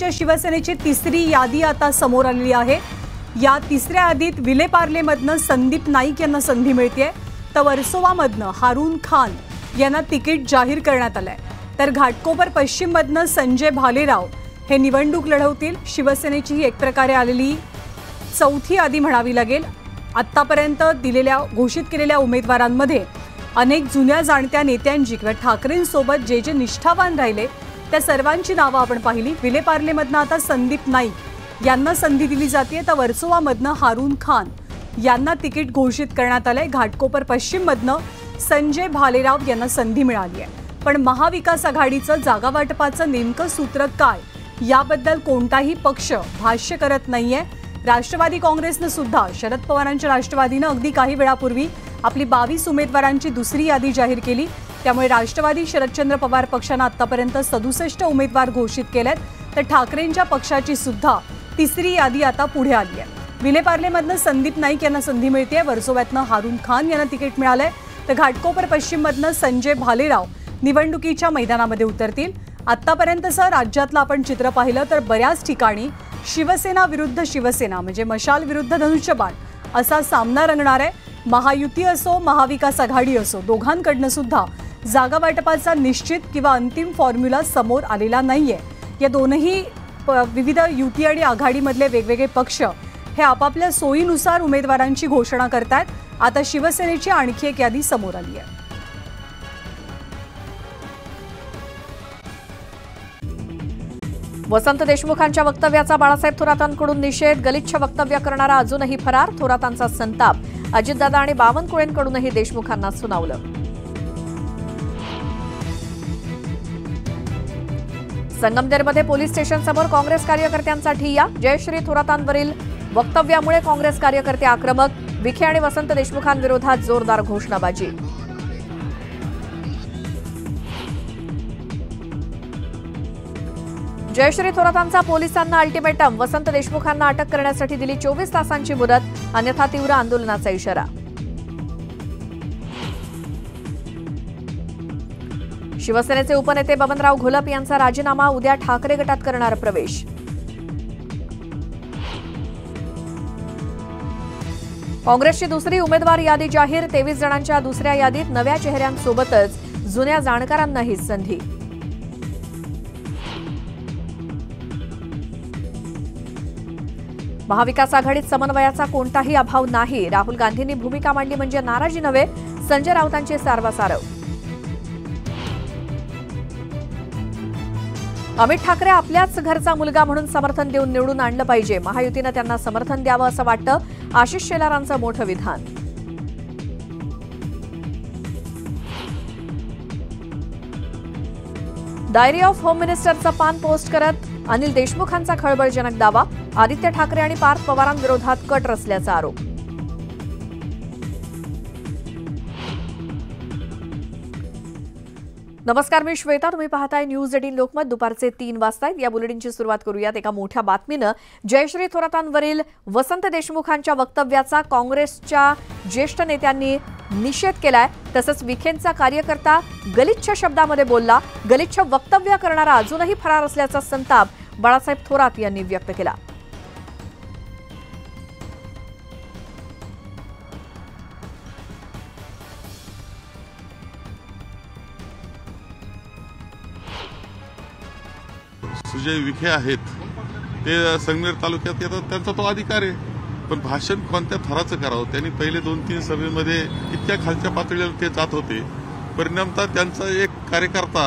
यांच्या शिवसेनेची तिसरी यादी आता समोर आलेली आहे। या तिसऱ्या यादीत विलेपार्लेमधनं संदीप नाईक यांना संधी मिळते, तर वर्सोवामधनं हारून खान यांना तिकीट जाहीर करण्यात आलं आहे। तर घाटकोपर पश्चिममधनं संजय भालेराव हे निवडणूक लढवतील। शिवसेनेची ही एक प्रकारे आलेली चौथी यादी म्हणावी लागेल। आतापर्यंत दिलेल्या घोषित केलेल्या उमेदवारांमध्ये अनेक जुन्या जाणत्या नेत्यांची किंवा ठाकरेंसोबत जे जे निष्ठावान राहिले त्या सर्वांची नावं आपण पाहिली। विलेपार्लेमधनं आता संदीप नाईक यांना संधी दिली जाते, तर वर्सोवामधनं हारून खान यांना तिकीट घोषित करण्यात आले। घाटकोपर पश्चिममधनं संजय भालेराव यांना संधी मिळाली आहे। पण महाविकास आघाडीचं जागावाटपाचं नेमकं सूत्र काय याबद्दल कोणताही पक्ष भाष्य करत नाहीये। राष्ट्रवादी काँग्रेसनं सुद्धा शरद पवारांच्या राष्ट्रवादीनं अगदी काही वेळापूर्वी आपली 22 उमेदवारांची दुसरी यादी जाहीर केली। त्यामुळे राष्ट्रवादी शरदचंद्र पवार पक्षानं आतापर्यंत 67 उमेदवार घोषित केलेत, तर ठाकरेंच्या पक्षाची सुद्धा तिसरी यादी आता पुढे आली आहे। विलेपार्लेमधनं संदीप नाईक यांना संधी मिळते, वर्सोव्यातनं हारून खान यांना तिकीट मिळालंय, तर घाटकोपर पश्चिममधनं संजय भालेराव निवडणुकीच्या मैदानामध्ये उतरतील। आतापर्यंतचं राज्यातलं आपण चित्र पाहिलं तर बऱ्याच ठिकाणी शिवसेना विरुद्ध शिवसेना म्हणजे मशाल विरुद्ध धनुष्यबाण असा सामना रंगणार आहे। महायुती असो महाविकास आघाडी असो दोघांकडनं सुद्धा जागा वाटपाचा निश्चित किंवा अंतिम फॉर्म्युला समोर आलेला नाहीये। या दोनही विविध युती आणि आघाडीमधले वेगवेगळे पक्ष हे आपापल्या सोयीनुसार उमेदवारांची घोषणा करतात। आता शिवसेनेची आणखी एक यादी समोर आली आहे। वसंत देशमुखांच्या वक्तव्याचा बाळासाहेब थोरातांकडून निषेध, गलिच्छ वक्तव्य करणारा अजूनही फरार, थोरातांचा संताप, अजितदादा आणि बावनकुळेंकडूनही देशमुखांना सुनावलं। संगमनेरमध्ये पोलीस स्टेशनसमोर काँग्रेस कार्यकर्त्यांचा ठिय्या, जयश्री थोरातांवरील वक्तव्यामुळे काँग्रेस कार्यकर्ते आक्रमक, विखे आणि वसंत देशमुखांविरोधात जोरदार घोषणाबाजी। जयश्री थोरातांचा पोलिसांना अल्टिमेटम, वसंत देशमुखांना अटक करण्यासाठी दिली 24 तासांची मुदत, अन्यथा तीव्र आंदोलनाचा इशारा। शिवसेनेचे उपनेते बबनराव घोलप यांचा राजीनामा, उद्या ठाकरे गटात करणार प्रवेश। काँग्रेसची दुसरी उमेदवार यादी जाहीर, 23 जणांच्या दुसऱ्या यादीत नव्या चेहऱ्यांसोबतच जुन्या जाणकारांनाही संधी। महाविकास आघाडीत समन्वयाचा कोणताही अभाव नाही, राहुल गांधींनी भूमिका मांडली म्हणजे नाराजी नव्हे, संजय रावतांचे सारवासारव। अमित ठाकरे आपल्याच घरचा मुलगा म्हणून समर्थन देऊन निवडून आणलं पाहिजे, महायुतीनं त्यांना समर्थन द्यावं असं वाटतं, आशिष शेलारांचं मोठं विधान। डायरी ऑफ होम मिनिस्टरचं पान पोस्ट करत अनिल देशमुखांचा खळबळजनक दावा, आदित्य ठाकरे आणि पार्थ पवारांविरोधात कट रचल्याचा आरोप। नमस्कार, मी श्वेता, तुम्ही पाहताय न्यूज 18 लोकमत। दुपारचे 3 वाजता या बुलेटिनची सुरुवात करूयात एका मोठ्या बातमीनं। जयश्री थोरातांवरील वसंत देशमुखांच्या वक्तव्याचा काँग्रेसच्या ज्येष्ठ नेत्यांनी निषेध केलाय, तसंच विखेंचा कार्यकर्ता गलिच्छ शब्दामध्ये बोलला, गलिच्छ वक्तव्य करणारा अजूनही फरार असल्याचा संताप बाळासाहेब थोरात यांनी व्यक्त केला। सुजे विखे आहेत ते संगमनेर तालुक्यात येतात, त्यांचा तो अधिकार आहे, पण भाषण कोणत्या थराचं करावं? त्यांनी पहिले 2-3 सभेमध्ये इतक्या खालच्या पातळीवर ते जात होते, परिणामतः त्यांचा एक कार्यकर्ता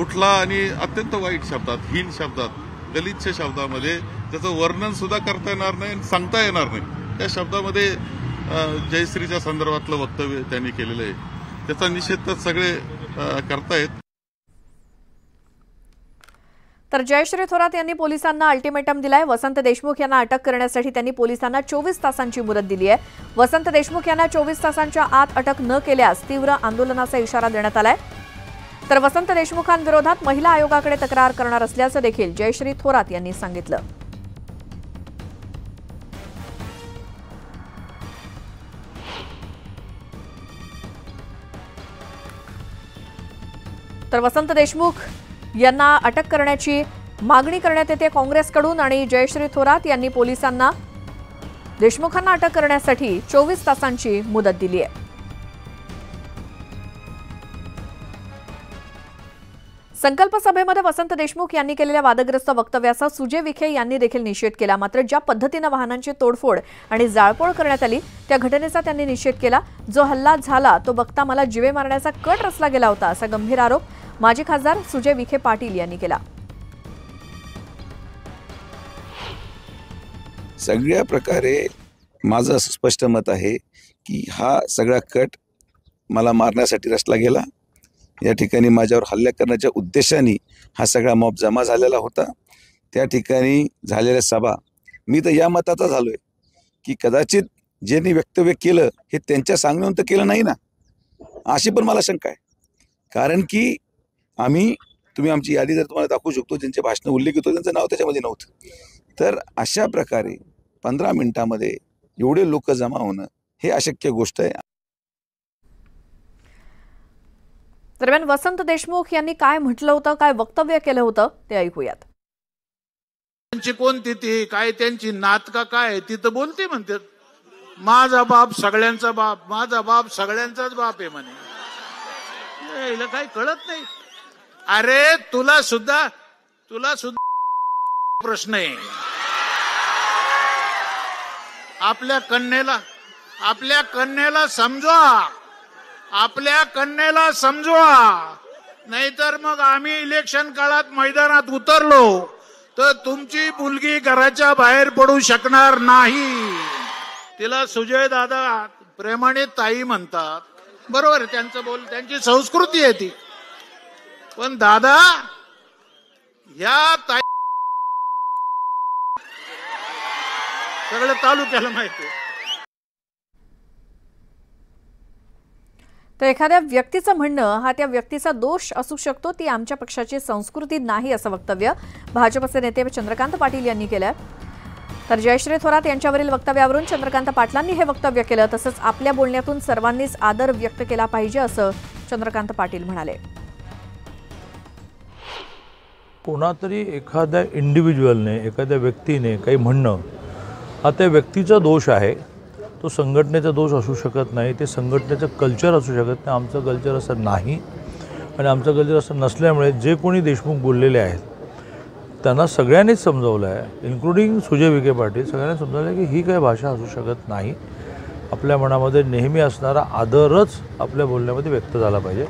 उठला आणि अत्यंत वाईट शब्दात, हीन शब्दात, गलिच्छ शब्दामध्ये, त्याचं वर्णन सुद्धा करता येणार नाही, सांगता येणार नाही त्या शब्दामध्ये जयश्रीच्या संदर्भातलं वक्तव्य त्यांनी केलेलं आहे। त्याचा निषेध तर सगळे करतायत। तर जयश्री थोरात यांनी पोलिसांना अल्टिमेटम दिलाय, वसंत देशमुख यांना अटक करण्यासाठी त्यांनी पोलिसांना 24 तासांची मुदत दिली आहे। वसंत देशमुख यांना 24 तासांच्या आत अटक न केल्यास तीव्र आंदोलनाचा इशारा देण्यात आलाय। तर वसंत देशमुखांविरोधात महिला आयोगाकडे तक्रार करणार असल्याचं देखील जयश्री थोरात यांनी सांगितलं। तर वसंत देशमुख यांना अटक करण्याची मागणी करण्यात येते काँग्रेसकडून। आणि जयश्री थोरात यांनी पोलिसांना देशमुखांना अटक करण्यासाठी 24 तासांची मुदत दिली आहे। संकल्प सभेमध्ये वसंत देशमुख यांनी केलेल्या वादग्रस्त वक्तव्याचा सुजे विखे यांनी देखील निषेध केला। मात्र ज्या पद्धतीने वाहनांची तोडफोड आणि जाळपोळ करण्यात आली त्या घटनेचा त्यांनी निषेध केला। जो हल्ला झाला तो बघता मला जीवे मारण्याचा कट रचला गेला होता असा गंभीर आरोप माजी खासदार सुजे विखे पाटील यांनी केला। सगळ्या प्रकारे माझं स्पष्ट मत आहे की हा सगळा कट मला मारण्यासाठी रचला गेला। या ठिकाणी माझ्यावर हल्ला करण्याच्या उद्देशाने हा सगळा मॉब जमा झालेला होता। त्या ठिकाणी झालेल्या सभा मी तर या मताचा झालोय की कदाचित ज्यांनी वक्तव्य केलं हे त्यांच्या सांगण्यावरून तर केलं नाही ना, अशी पण मला शंका आहे। कारण की आम्ही तुम्ही आमची यादी जर तुम्हाला दाखवू शकतो ज्यांचे भाषण उल्लेख होतो त्यांचं नाव त्याच्यामध्ये नव्हतं। तर अशा प्रकारे 15 मिनिटांमध्ये एवढे लोक जमा होणं हे अशक्य गोष्ट आहे। दरम्यान वसंत देशमुख यांनी काय म्हटलं होतं, काय वक्तव्य केलं होतं ते ऐकूयात। त्यांची कोणती ती काय त्यांची नाटका काय ती तर बोलते म्हणते माझा बाप सगळ्यांचा बाप, माझा बाप सगळ्यांचाच बाप आहे म्हणे। हिला काही कळत नाही। अरे तुला सुद्धा प्रश्न आहे। आपल्या कन्येला समजवा, आपल्या कन्येला समजवा, नाहीतर मग आम्ही इलेक्शन काळात मैदानात उतरलो तर तुमची मुलगी घराच्या बाहेर पडू शकणार नाही। तिला सुजय दादा प्रेमाने ताई म्हणतात, बरोबर आहे, त्यांचं बोल त्यांची संस्कृती आहे ती। पण दादा या ताई सगळं तालुक्याला माहिती आहे। तर एखाद्या व्यक्तीचं म्हणणं हा त्या व्यक्तीचा दोष असू शकतो, ती आमच्या पक्षाची संस्कृती नाही असं वक्तव्य भाजपचे नेते चंद्रकांत पाटील यांनी केलं। तर जयश्री थोरात यांच्यावरील वक्तव्यावरून चंद्रकांत पाटलांनी हे वक्तव्य केलं। तसंच आपल्या बोलण्यातून सर्वांनीच आदर व्यक्त केला पाहिजे असं चंद्रकांत पाटील म्हणाले। कोणातरी एखाद्या इंडिव्हिज्युअलने एखाद्या व्यक्तीने काही म्हणणं हा त्या व्यक्तीचा दोष आहे, तो संघटनेचा दोष असू शकत नाही, ते संघटनेचं कल्चर असू शकत नाही। आमचं कल्चर असं नाही आणि आमचं कल्चर असं नसल्यामुळे जे कोणी देशमुख बोललेले आहेत त्यांना सगळ्यांनीच समजवलं आहे, इन्क्लुडिंग सुजय विखे पाटील। सगळ्यांनी समजवलं आहे की ही काय भाषा असू शकत नाही, आपल्या मनामध्ये नेहमी असणारा आदरच आपल्या बोलण्यामध्ये व्यक्त झाला पाहिजे।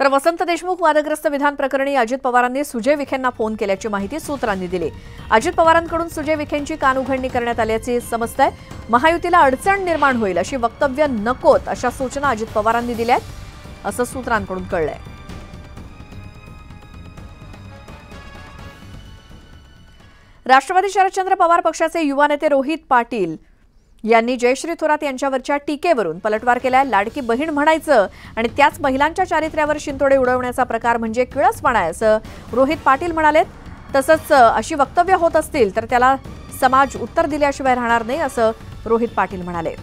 तर वसंत देशमुख वादग्रस्त विधान प्रकरणी अजित पवारांनी सुजय विखेंना फोन केल्याची माहिती सूत्रांनी दिली। अजित पवारांकडून सुजय विखेंची कानउघडणी करण्यात आल्याचे समजतंय। महायुतीला अडचण निर्माण होईल अशी वक्तव्य नकोत अशा सूचना अजित पवारांनी दिल्या असं सूत्रांकडून कळलंय। राष्ट्रवादी शरदचंद्र पवार पक्षाचे युवा नेते रोहित पाटील यांनी जयश्री थोरात यांच्यावरच्या टीकेवरून पलटवार केलाय। लाडकी बहीण म्हणायचं आणि त्याच महिलांच्या चारित्र्यावर शिंतोडे उडवण्याचा प्रकार म्हणजे किळसपणा आहे असं रोहित पाटील म्हणालेत। तसंच अशी वक्तव्य होत असतील तर त्याला समाज उत्तर दिल्याशिवाय राहणार नाही असं रोहित पाटील म्हणाले।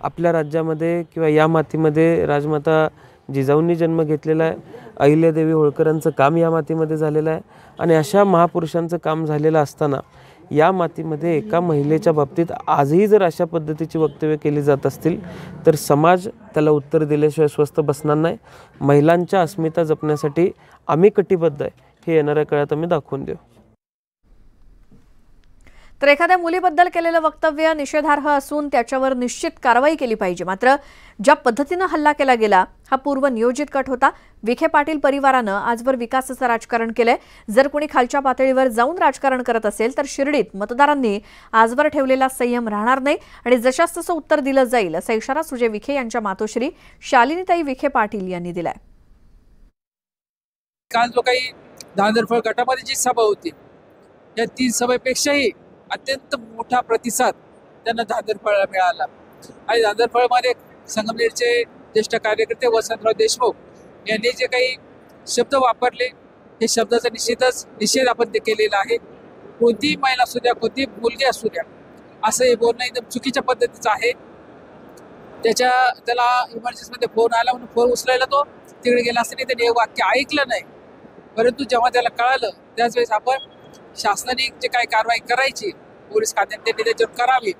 आपल्या राज्यामध्ये किंवा या मातीमध्ये राजमाता जिजाऊंनी जन्म घेतलेला आहे, अहिल्यादेवी होळकरांचं काम या मातीमध्ये झालेलं आहे आणि अशा महापुरुषांचं काम झालेलं असताना या मातीमध्ये एका महिलेच्या बाबतीत आजही जर अशा पद्धतीची वक्तव्य केली जात असतील तर समाज त्याला उत्तर दिल्याशिवाय स्वस्थ बसणार नाही। महिलांच्या अस्मिता जपण्यासाठी आम्ही कटिबद्ध आहे हे येणाऱ्या काळात आम्ही दाखवून देऊ। तर एखाद्या मुलीबद्दल केलेलं वक्तव्य निषेधार्ह असून त्याच्यावर निश्चित कारवाई केली पाहिजे। मात्र ज्या पद्धतीनं हल्ला केला गेला हा पूर्वनियोजित कट होता। विखे पाटील परिवारानं आजवर विकासाचं राजकारण केलंय। जर कोणी खालच्या पातळीवर जाऊन राजकारण करत असेल तर शिर्डीत मतदारांनी आजवर ठेवलेला संयम राहणार नाही आणि जशास तसं उत्तर दिलं जाईल असा इशारा सुजय विखे यांच्या मातोश्री शालिनीताई विखे पाटील यांनी दिलाय। काल जो काही धांदरफळ गटामध्ये जी सभा होती या तीन सभेपेक्षाही अत्यंत मोठा प्रतिसाद त्यांना धांदरफळला मिळाला आणि धांदरफळमध्ये संगमनेरचे ज्येष्ठ कार्यकर्ते वसंतराव देशमुख यांनी जे काही शब्द वापरले हे शब्दाचा निषेध आपण ते केलेला आहे। कोणतीही महिला असू द्या, कोणतीही मुलगी असू द्या असं हे बोलणं एकदम चुकीच्या पद्धतीचं आहे। त्याला इमर्जन्सीमध्ये फोन आला म्हणून फोन उचलायला तो तिकडे गेला असताना त्यांनी हे वाक्य ऐकलं नाही, परंतु जेव्हा त्याला कळालं त्याच वेळेस आपण शासनाने जे काही कारवाई करायची पोलीस खात्याने त्यांनी त्याच्यावर करावी।